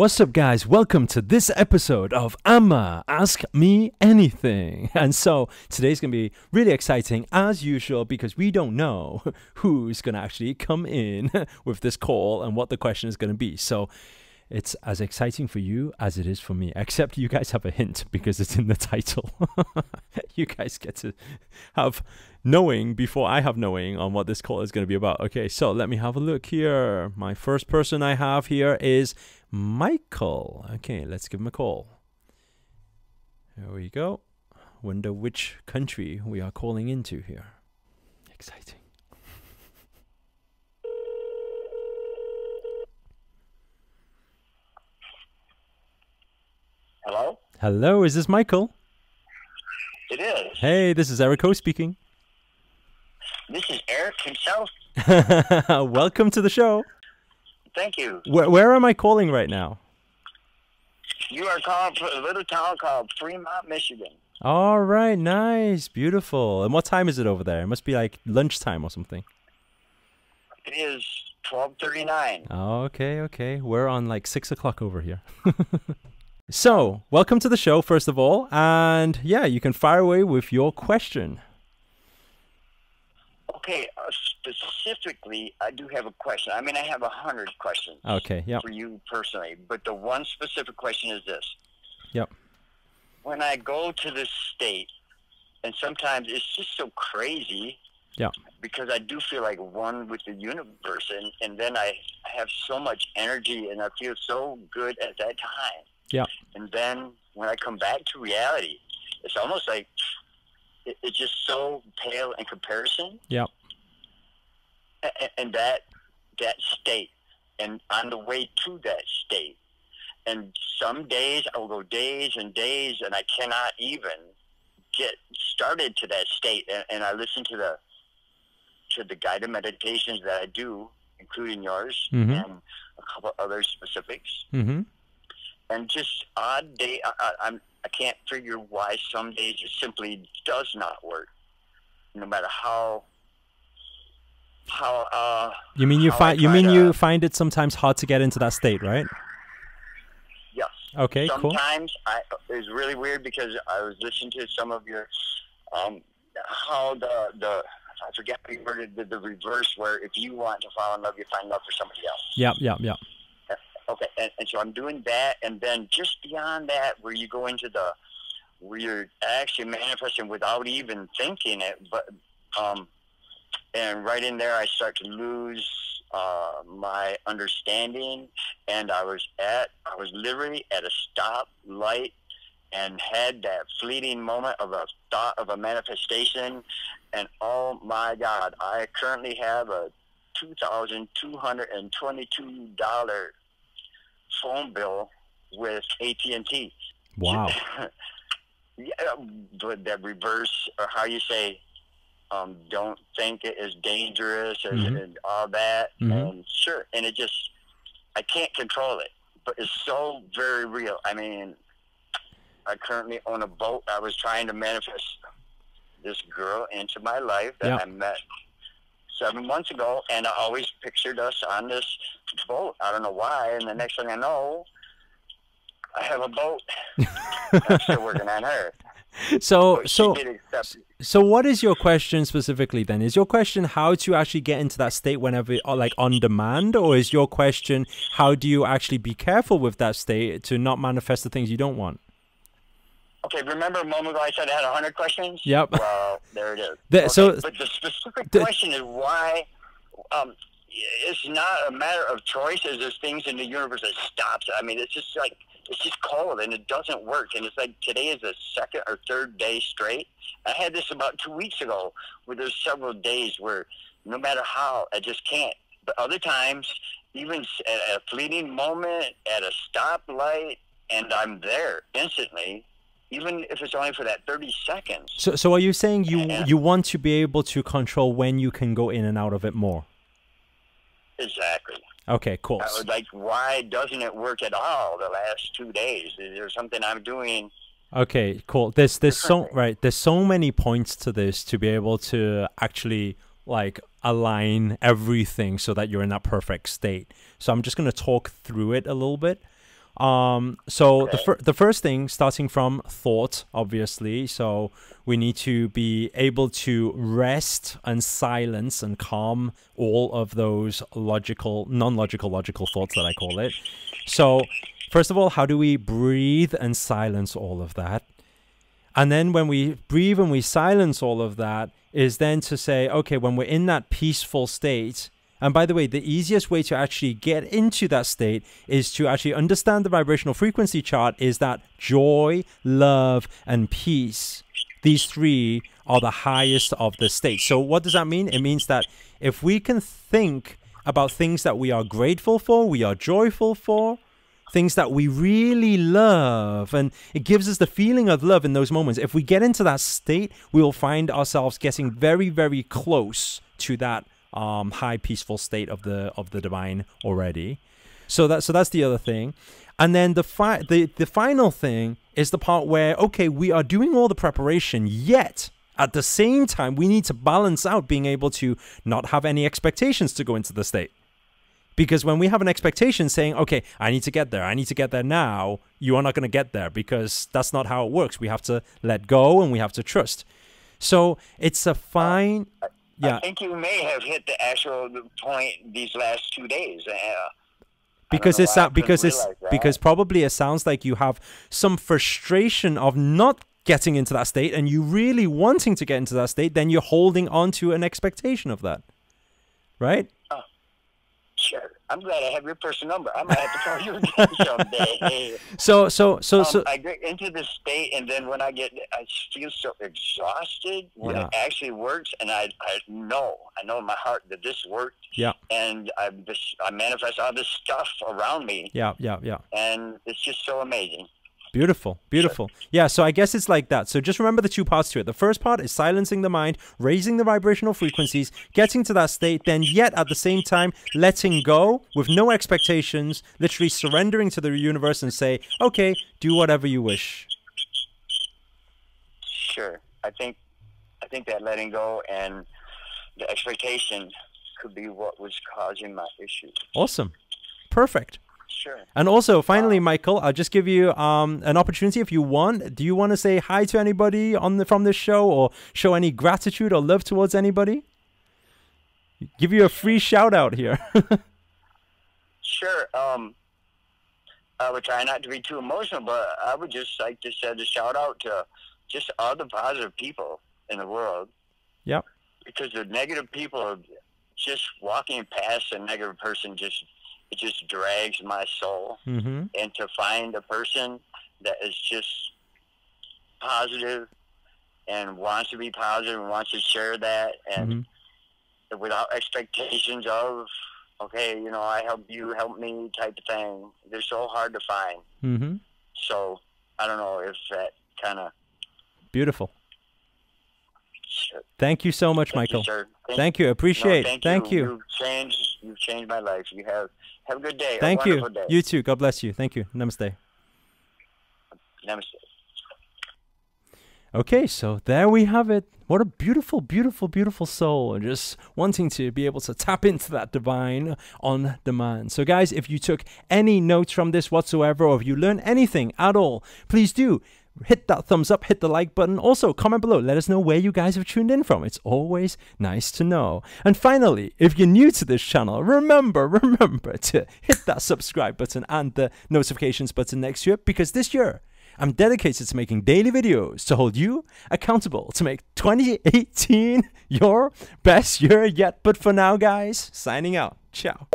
What's up, guys? Welcome to this episode of AMA, Ask Me Anything. And so today's going to be really exciting as usual because we don't know who's going to actually come in with this call and what the question is going to be. So it's as exciting for you as it is for me, except you guys have a hint because it's in the title. You guys get to have knowing before I have knowing on what this call is going to be about. Okay, so let me have a look here. My first person I have here is Michael. Okay, let's give him a call. There we go. Wonder which country we are calling into here. Exciting. Hello? Hello, is this Michael? It is. Hey, this is Eric Ho speaking. This is Eric himself. Welcome to the show. Thank you. Where am I calling right now? You are calling from a little town called Fremont, Michigan. All right, nice, beautiful. And what time is it over there? It must be like lunchtime or something. It is 12:39. Okay, okay. We're on like 6 o'clock over here. So, welcome to the show, first of all. And yeah, you can fire away with your question. Okay, specifically, I do have a question. I mean, I have 100 questions. Okay, yeah. For you personally, but the one specific question is this. Yep. When I go to this state, and sometimes it's just so crazy. Yeah. Because I do feel like one with the universe, and then I have so much energy, and I feel so good at that time. Yeah. And then when I come back to reality, it's almost like it's just so pale in comparison. Yeah. And that state, and on the way to that state, and some days I will go days and days, and I cannot even get started to that state. And I listen to the guided meditations that I do, including yours, mm-hmm. and a couple other specifics. Mm-hmm. And just odd day, I can't figure why some days it simply does not work, no matter how. You mean you find you find it sometimes hard to get into that state, right? Yes. Okay. Cool. Sometimes it's really weird because I was listening to some of your how the I forget the reverse where if you want to fall in love, you find love for somebody else. Yeah. Yeah. Yeah. Okay, and so I'm doing that, and then just beyond that, where you go into where you're actually manifesting without even thinking it, but, and right in there, I start to lose my understanding, and I was literally at a stoplight and had that fleeting moment of a thought of a manifestation, and oh my God, I currently have a $2,222 phone bill with AT&T. Wow. Yeah, but that reverse, or how you say, don't think it is dangerous, mm-hmm. and all that. Mm-hmm. And sure, and it just, I can't control it, but it's so very real. I mean, I currently own a boat. I was trying to manifest this girl into my life that I met 7 months ago, and I always pictured us on this boat. I don't know why, and the next thing I know, I have a boat. I'm still working on her. So what is your question specifically then? Is your question how to actually get into that state whenever, like, on demand, or is your question how do you actually be careful with that state to not manifest the things you don't want? Okay, remember a moment ago I said I had 100 questions? Yep. Well, there it is. Okay, so, but the specific question is why it's not a matter of choice, as there's things in the universe that stops. I mean, it's just like, it's just cold and it doesn't work. And it's like today is the second or third day straight. I had this about 2 weeks ago where there's several days where no matter how, I just can't. But other times, even at a fleeting moment, at a stoplight, and I'm there instantly. Even if it's only for that 30 seconds. So are you saying you want to be able to control when you can go in and out of it more? Exactly. Okay, cool. I would like, why doesn't it work at all the last 2 days? Is there something I'm doing? Okay, cool. There's so there's so many points to this to be able to actually like align everything so that you're in that perfect state. So I'm just going to talk through it a little bit. So the first thing, starting from thought, obviously. So we need to be able to rest and silence and calm all of those logical, non-logical, logical thoughts that I call it. So first of all, how do we breathe and silence all of that? And then when we breathe and we silence all of that is then to say, okay, when we're in that peaceful state, and by the way, the easiest way to actually get into that state is to actually understand the vibrational frequency chart is that joy, love, and peace, these three are the highest of the states. So what does that mean? It means that if we can think about things that we are grateful for, we are joyful for, things that we really love, and it gives us the feeling of love in those moments. If we get into that state, we will find ourselves getting very, very close to that high peaceful state of the divine already. So that's the other thing. And then the final thing is the part where, okay, we are doing all the preparation, yet at the same time we need to balance out being able to not have any expectations to go into the state. Because when we have an expectation saying, okay, I need to get there, I need to get there now, you are not going to get there, because that's not how it works. We have to let go and we have to trust. So it's a fine... Yeah. I think you may have hit the actual point these last 2 days. Because probably it sounds like you have some frustration of not getting into that state, and you really wanting to get into that state, then you're holding on to an expectation of that, right? Sure. I'm glad I have your personal number. I might have to call you again someday. So I get into this state, and then when I get, I feel so exhausted when it actually works, and I know in my heart that this worked. Yeah. And I manifest all this stuff around me. Yeah, yeah, yeah. And it's just so amazing. Beautiful, beautiful. Sure. Yeah, so I guess it's like that. So just remember the two parts to it. The first part is silencing the mind, raising the vibrational frequencies, getting to that state, then yet at the same time letting go with no expectations, literally surrendering to the universe and say, okay, do whatever you wish. Sure. I think that letting go and the expectation could be what was causing my issue. Awesome. Perfect. Sure. And also, finally, Michael, I'll just give you an opportunity if you want. Do you want to say hi to anybody on the, from this show, or show any gratitude or love towards anybody? Give you a free shout out here. Sure. I would try not to be too emotional, but I would just like to send a shout out to just all the positive people in the world. Yep. Because the negative people are just walking past a negative person, just... it just drags my soul. Mm-hmm. And to find a person that is just positive and wants to be positive and wants to share that, and mm-hmm. without expectations of, okay, you know, I help you, help me type of thing. They're so hard to find. Mm-hmm. So I don't know if that kind of... Beautiful. Sure. Thank you so much, Michael. Thank you. Appreciate it. Thank you. You've changed my life. You have... Have a good day. Thank you. Day. You too. God bless you. Thank you. Namaste. Namaste. Okay, so there we have it. What a beautiful, beautiful, beautiful soul, and just wanting to be able to tap into that divine on demand. So guys, if you took any notes from this whatsoever, or if you learned anything at all, please do hit that thumbs up, hit the like button. Also, comment below. Let us know where you guys have tuned in from. It's always nice to know. And finally, if you're new to this channel, remember to hit that subscribe button and the notifications button next to it, because this year, I'm dedicated to making daily videos to hold you accountable to make 2018 your best year yet. But for now, guys, signing out. Ciao.